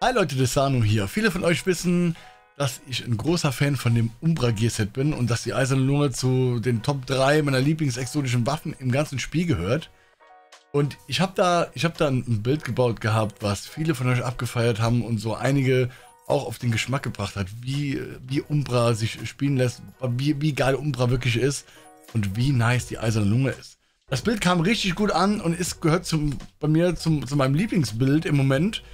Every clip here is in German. Hi Leute, Dessano hier. Viele von euch wissen, dass ich ein großer Fan von dem Umbra Gearset bin und dass die Eiserne Lunge zu den Top 3 meiner lieblingsexotischen Waffen im ganzen Spiel gehört. Und ich hab da ein Bild gebaut gehabt, was viele von euch abgefeiert haben und so einige auch auf den Geschmack gebracht hat, wie Umbra sich spielen lässt, wie geil Umbra wirklich ist und wie nice die Eiserne Lunge ist. Das Bild kam richtig gut an und gehört bei mir zu meinem Lieblingsbild im Moment.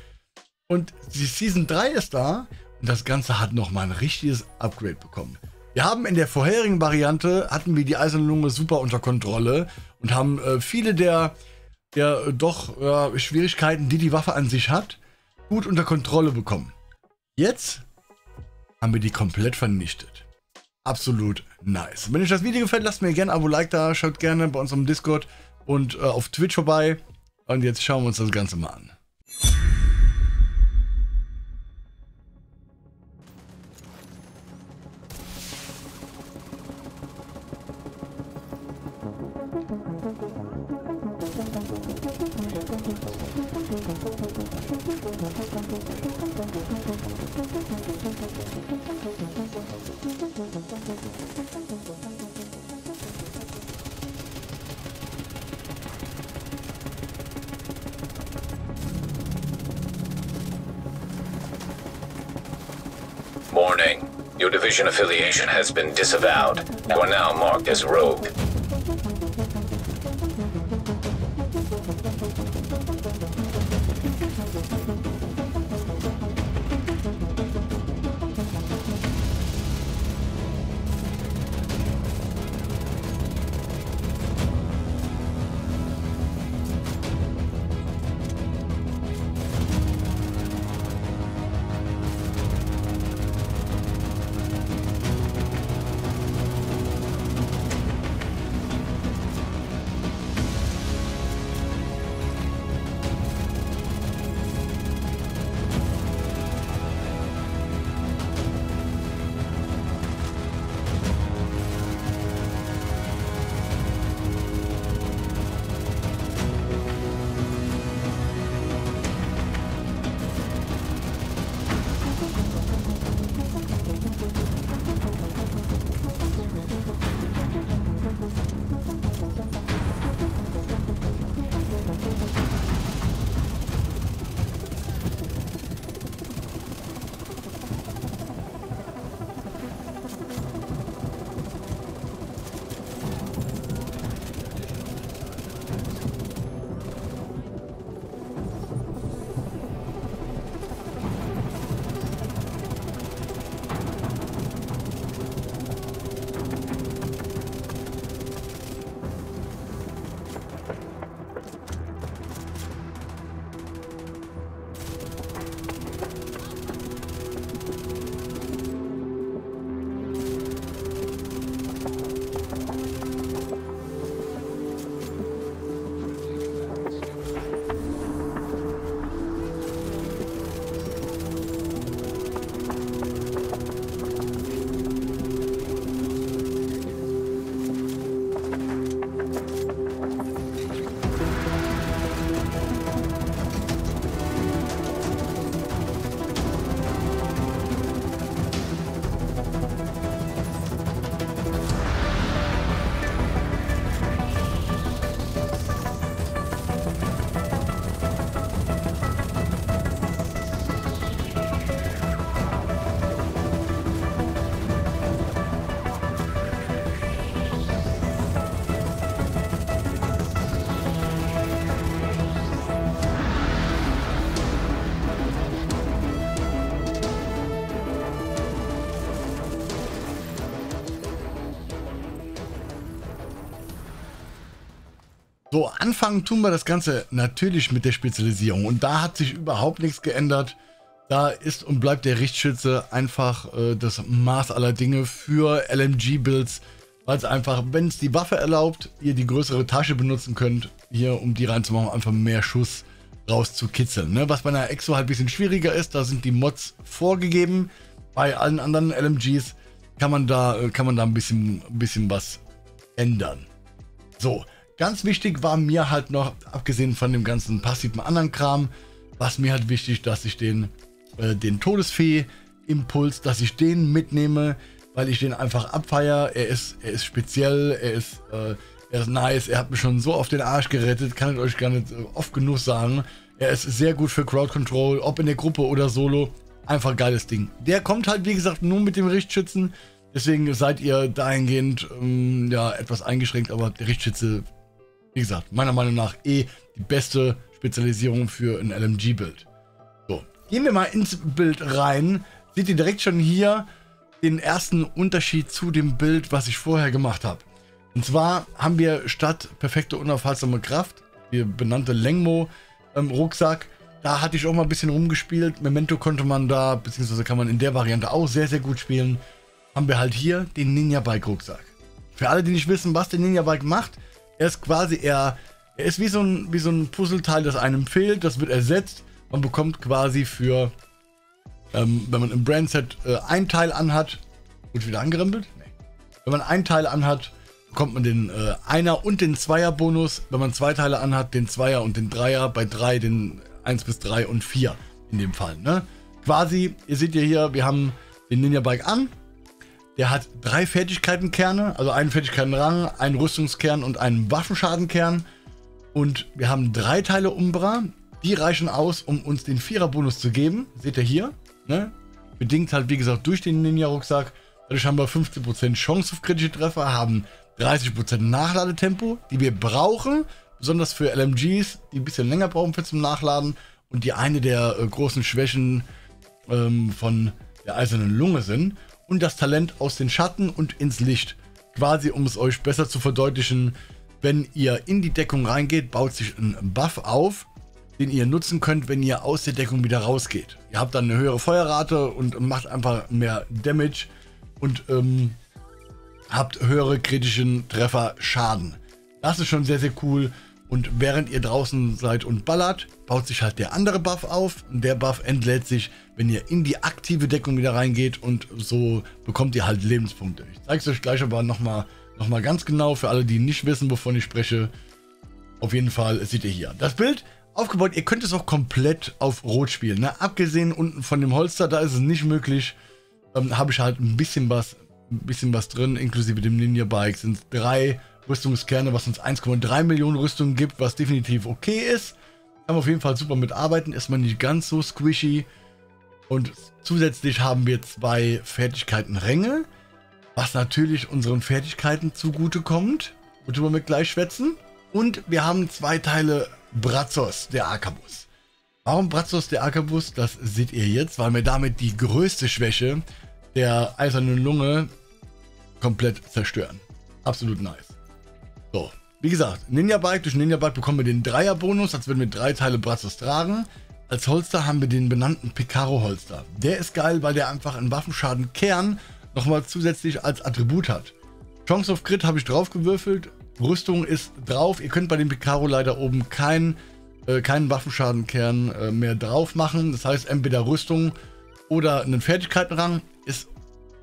Und die Season 3 ist da und das Ganze hat nochmal ein richtiges Upgrade bekommen. Wir haben in der vorherigen Variante, hatten wir die Eiserne Lunge super unter Kontrolle und haben viele der Schwierigkeiten, die Waffe an sich hat, gut unter Kontrolle bekommen. Jetzt haben wir die komplett vernichtet. Absolut nice. Wenn euch das Video gefällt, lasst mir gerne ein Abo, Like da, schaut gerne bei uns im Discord und auf Twitch vorbei. Und jetzt schauen wir uns das Ganze mal an. Warning, your division affiliation has been disavowed. You are now marked as rogue. So, anfangen tun wir das Ganze natürlich mit der Spezialisierung und da hat sich überhaupt nichts geändert. Da ist und bleibt der Richtschütze einfach das Maß aller Dinge für LMG-Builds, weil es einfach, wenn es die Waffe erlaubt, ihr die größere Tasche benutzen könnt, hier um die reinzumachen, einfach mehr Schuss rauszukitzeln. Ne? Was bei einer Exo halt ein bisschen schwieriger ist, da sind die Mods vorgegeben. Bei allen anderen LMGs kann man da ein bisschen was ändern. So. Ganz wichtig war mir halt noch, abgesehen von dem ganzen passiven anderen Kram, was mir halt wichtig, dass ich den den Todesfee-Impuls, dass ich den mitnehme, weil ich den einfach abfeiere. Er ist speziell, er ist nice, er hat mich schon so auf den Arsch gerettet, kann ich euch gar nicht oft genug sagen. Er ist sehr gut für Crowd Control, ob in der Gruppe oder Solo. Einfach geiles Ding. Der kommt halt, wie gesagt, nur mit dem Richtschützen. Deswegen seid ihr dahingehend ja, etwas eingeschränkt. Aber der Richtschütze, wie gesagt, meiner Meinung nach die beste Spezialisierung für ein LMG-Bild. So, gehen wir mal ins Bild rein. Seht ihr direkt schon hier den ersten Unterschied zu dem Bild, was ich vorher gemacht habe. Und zwar haben wir statt perfekte unaufhaltsame Kraft, die benannte Lengmo-Rucksack. Da hatte ich auch mal ein bisschen rumgespielt. Memento konnte man da, beziehungsweise kann man in der Variante auch sehr, sehr gut spielen. Haben wir halt hier den Ninja Bike Rucksack. Für alle, die nicht wissen, was der Ninja Bike macht, er ist quasi, er ist wie so ein Puzzleteil, das einem fehlt. Das wird ersetzt. Man bekommt quasi für, wenn man im Brandset ein Teil anhat, wird wieder angerempelt? Nee. Wenn man ein Teil anhat, bekommt man den Einer- und den Zweier-Bonus. Wenn man zwei Teile anhat, den Zweier und den Dreier. Bei drei den 1 bis 3 und 4 in dem Fall. Ne? Quasi, ihr seht ja hier, wir haben den Ninja Bike an. Der hat 3 Fertigkeitenkerne, also einen Fertigkeitenrang, einen Rüstungskern und einen Waffenschadenkern. Und wir haben 3 Teile Umbra. Die reichen aus, um uns den 4er-Bonus zu geben. Seht ihr hier. Ne? Bedingt halt, wie gesagt, durch den Ninja-Rucksack. Dadurch haben wir 15% Chance auf kritische Treffer, haben 30% Nachladetempo, die wir brauchen. Besonders für LMGs, die ein bisschen länger brauchen für zum Nachladen. Und die eine der großen Schwächen von der Eisernen Lunge sind. Und das Talent aus den Schatten und ins Licht. Quasi, um es euch besser zu verdeutlichen, wenn ihr in die Deckung reingeht, baut sich ein Buff auf, den ihr nutzen könnt, wenn ihr aus der Deckung wieder rausgeht. Ihr habt dann eine höhere Feuerrate und macht einfach mehr Damage und habt höhere kritischen Treffer Schaden. Das ist schon sehr, sehr cool. Und während ihr draußen seid und ballert, baut sich halt der andere Buff auf. Und der Buff entlädt sich, wenn ihr in die aktive Deckung wieder reingeht. Und so bekommt ihr halt Lebenspunkte. Ich zeige es euch gleich aber nochmal ganz genau für alle, die nicht wissen, wovon ich spreche. Auf jeden Fall seht ihr hier das Bild aufgebaut. Ihr könnt es auch komplett auf Rot spielen. Ne? Abgesehen unten von dem Holster, da ist es nicht möglich. Dann habe ich halt ein bisschen was drin, inklusive dem Ninja Bike. Sind 3 Rüstungskerne, was uns 1,3 Millionen Rüstungen gibt, was definitiv okay ist. Kann man auf jeden Fall super mitarbeiten, ist man nicht ganz so squishy. Und zusätzlich haben wir 2 Fertigkeitenränge, was natürlich unseren Fertigkeiten zugutekommt, worüber wir gleich schwätzen. Und wir haben 2 Teile Brazos de Arcabuz. Warum Brazos de Arcabuz? Das seht ihr jetzt, weil wir damit die größte Schwäche der Eisernen Lunge komplett zerstören. Absolut nice. So, wie gesagt, Ninja Bike, durch Ninja Bike bekommen wir den 3er-Bonus, als würden wir 3 Teile Brazos tragen. Als Holster haben wir den benannten Picaro-Holster. Der ist geil, weil der einfach einen Waffenschadenkern nochmal zusätzlich als Attribut hat. Chance auf Crit habe ich drauf gewürfelt, Rüstung ist drauf. Ihr könnt bei dem Picaro leider oben keinen Waffenschadenkern mehr drauf machen. Das heißt, entweder Rüstung oder einen Fertigkeitenrang. Ist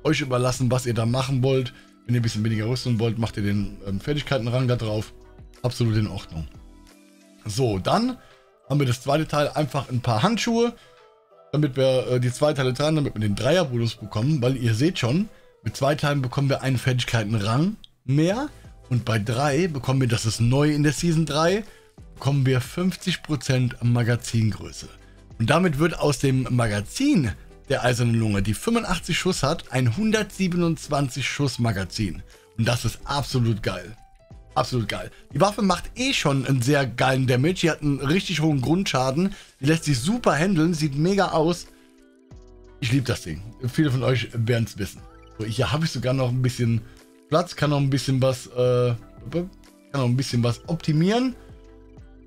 euch überlassen, was ihr da machen wollt. Wenn ihr ein bisschen weniger Rüstung wollt, macht ihr den Fertigkeitenrang da drauf. Absolut in Ordnung. So, dann haben wir das zweite Teil einfach ein paar Handschuhe, damit wir die 2 Teile tragen, damit wir den 3er-Bonus bekommen, weil ihr seht schon, mit 2 Teilen bekommen wir einen Fertigkeitenrang mehr und bei 3 bekommen wir, das ist neu in der Season 3, bekommen wir 50% Magazingröße. Und damit wird aus dem Magazin der Eisernen Lunge, die 85 Schuss hat, ein 127 Schuss Magazin. Und das ist absolut geil. Absolut geil. Die Waffe macht schon einen sehr geilen Damage. Die hat einen richtig hohen Grundschaden. Die lässt sich super handeln. Sieht mega aus. Ich liebe das Ding. Viele von euch werden es wissen. So, hier habe ich sogar noch ein bisschen Platz. Kann noch ein bisschen was optimieren.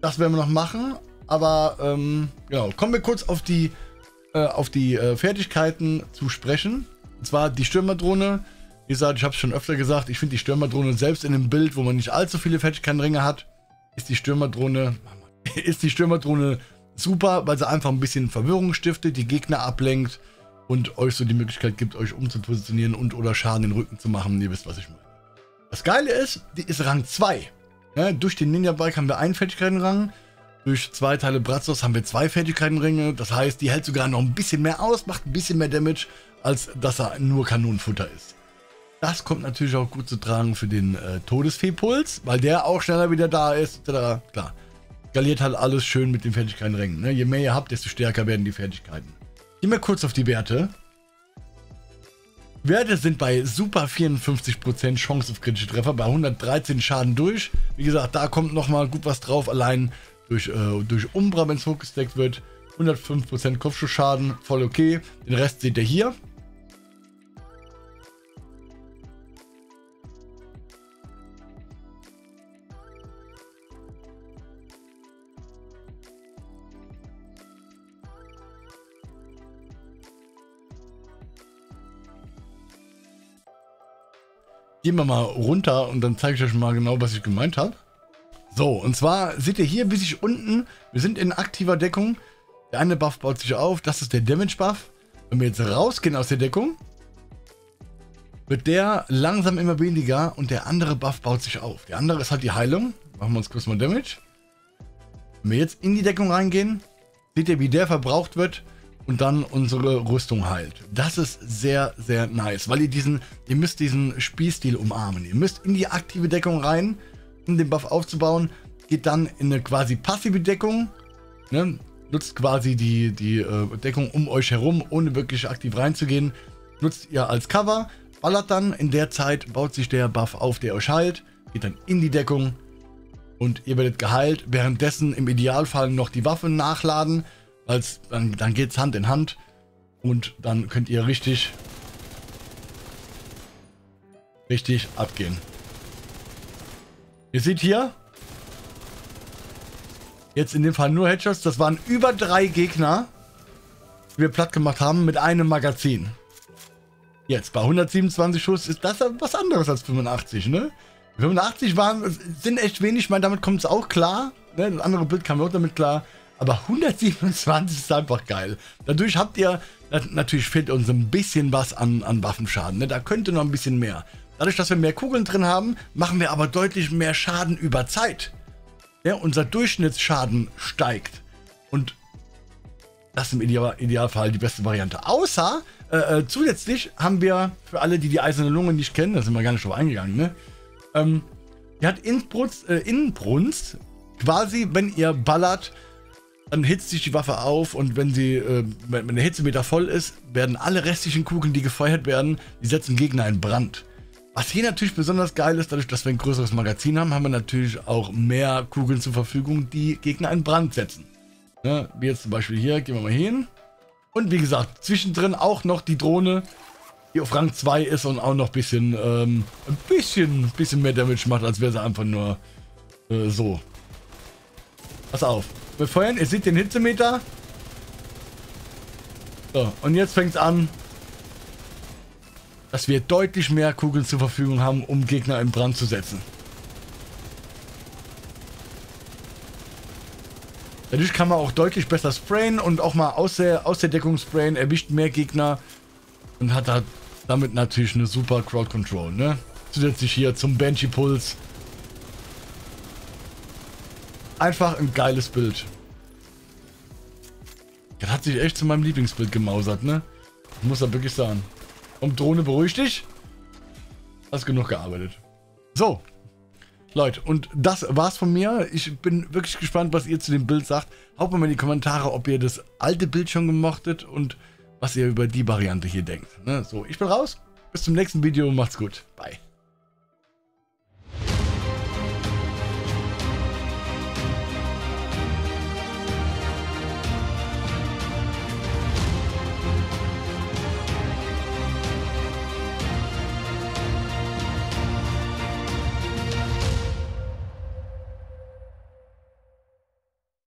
Das werden wir noch machen. Aber genau, kommen wir kurz auf die Fertigkeiten zu sprechen. Und zwar die Stürmerdrohne. Wie gesagt, ich habe es schon öfter gesagt, ich finde die Stürmerdrohne selbst in dem Bild, wo man nicht allzu viele Fertigkeitenringe hat, ist die Stürmerdrohne super, weil sie einfach ein bisschen Verwirrung stiftet, die Gegner ablenkt und euch so die Möglichkeit gibt, euch umzupositionieren und oder Schaden in den Rücken zu machen. Ihr wisst, was ich meine. Das Geile ist, die ist Rang 2. Ja, durch den Ninja Bike haben wir einen Fertigkeitenrang. Durch zwei Teile Brazos haben wir 2 Fertigkeitenringe. Das heißt, die hält sogar noch ein bisschen mehr aus, macht ein bisschen mehr Damage, als dass er nur Kanonenfutter ist. Das kommt natürlich auch gut zu tragen für den Todesfee-Impuls, weil der auch schneller wieder da ist. Etc. Klar, skaliert halt alles schön mit den Fertigkeitenringen. Ne? Je mehr ihr habt, desto stärker werden die Fertigkeiten. Gehen wir kurz auf die Werte. Werte sind bei super 54% Chance auf kritische Treffer, bei 113 Schaden durch. Wie gesagt, da kommt nochmal gut was drauf, allein durch Umbra, wenn es hochgesteckt wird. 105% Kopfschussschaden, voll okay. Den Rest seht ihr hier. Gehen wir mal runter und dann zeige ich euch mal genau, was ich gemeint habe. So, und zwar seht ihr hier, bis ich unten, wir sind in aktiver Deckung. Der eine Buff baut sich auf, das ist der Damage Buff. Wenn wir jetzt rausgehen aus der Deckung, wird der langsam immer weniger und der andere Buff baut sich auf. Der andere ist halt die Heilung. Machen wir uns kurz mal Damage. Wenn wir jetzt in die Deckung reingehen, seht ihr, wie der verbraucht wird. Und dann unsere Rüstung heilt. Das ist sehr, sehr nice, weil ihr müsst diesen Spielstil umarmen. Ihr müsst in die aktive Deckung rein, um den Buff aufzubauen. Geht dann in eine quasi passive Deckung. Ne? Nutzt quasi die Deckung um euch herum, ohne wirklich aktiv reinzugehen. Nutzt ihr als Cover, ballert dann. In der Zeit baut sich der Buff auf, der euch heilt. Geht dann in die Deckung und ihr werdet geheilt. Währenddessen im Idealfall noch die Waffen nachladen. Dann geht es Hand in Hand und dann könnt ihr richtig abgehen. Ihr seht hier, jetzt in dem Fall nur Headshots, das waren über 3 Gegner, die wir platt gemacht haben mit einem Magazin. Jetzt bei 127 Schuss ist das was anderes als 85, ne? 85 sind echt wenig, ich meine, damit kommt es auch klar, ne? Das andere Bild kam auch damit klar. Aber 127 ist einfach geil. Dadurch habt ihr, natürlich fehlt uns ein bisschen was an Waffenschaden. Ne? Da könnte noch ein bisschen mehr. Dadurch, dass wir mehr Kugeln drin haben, machen wir aber deutlich mehr Schaden über Zeit. Ja, unser Durchschnittsschaden steigt. Und das ist im Idealfall die beste Variante. Außer, zusätzlich haben wir, für alle, die Eiserne Lunge nicht kennen, da sind wir gar nicht drauf eingegangen, ne? Die hat Inbrunst, quasi, wenn ihr ballert, dann hitzt sich die Waffe auf und wenn der Hitzemeter voll ist, werden alle restlichen Kugeln, die gefeuert werden, die setzen Gegner in Brand. Was hier natürlich besonders geil ist, dadurch, dass wir ein größeres Magazin haben, haben wir natürlich auch mehr Kugeln zur Verfügung, die Gegner in Brand setzen. Ne? Wie jetzt zum Beispiel hier, gehen wir mal hin. Und wie gesagt, zwischendrin auch noch die Drohne, die auf Rang 2 ist und auch noch ein bisschen mehr Damage macht, als wäre sie einfach nur so. Pass auf. Wir feuern, ihr seht den Hitzemeter. So, und jetzt fängt es an, dass wir deutlich mehr Kugeln zur Verfügung haben, um Gegner in Brand zu setzen. Dadurch kann man auch deutlich besser sprayen und auch mal aus der Deckung sprayen, erwischt mehr Gegner und hat damit natürlich eine super Crowd Control. Ne? Zusätzlich hier zum Banshee-Puls. Einfach ein geiles Bild. Das hat sich echt zu meinem Lieblingsbild gemausert, ne? Ich muss da wirklich sagen. Und Drohne, beruhig dich. Hast genug gearbeitet. So, Leute, und das war's von mir. Ich bin wirklich gespannt, was ihr zu dem Bild sagt. Haut mal in die Kommentare, ob ihr das alte Bild schon gemochtet und was ihr über die Variante hier denkt. Ne? So, ich bin raus. Bis zum nächsten Video. Macht's gut. Bye.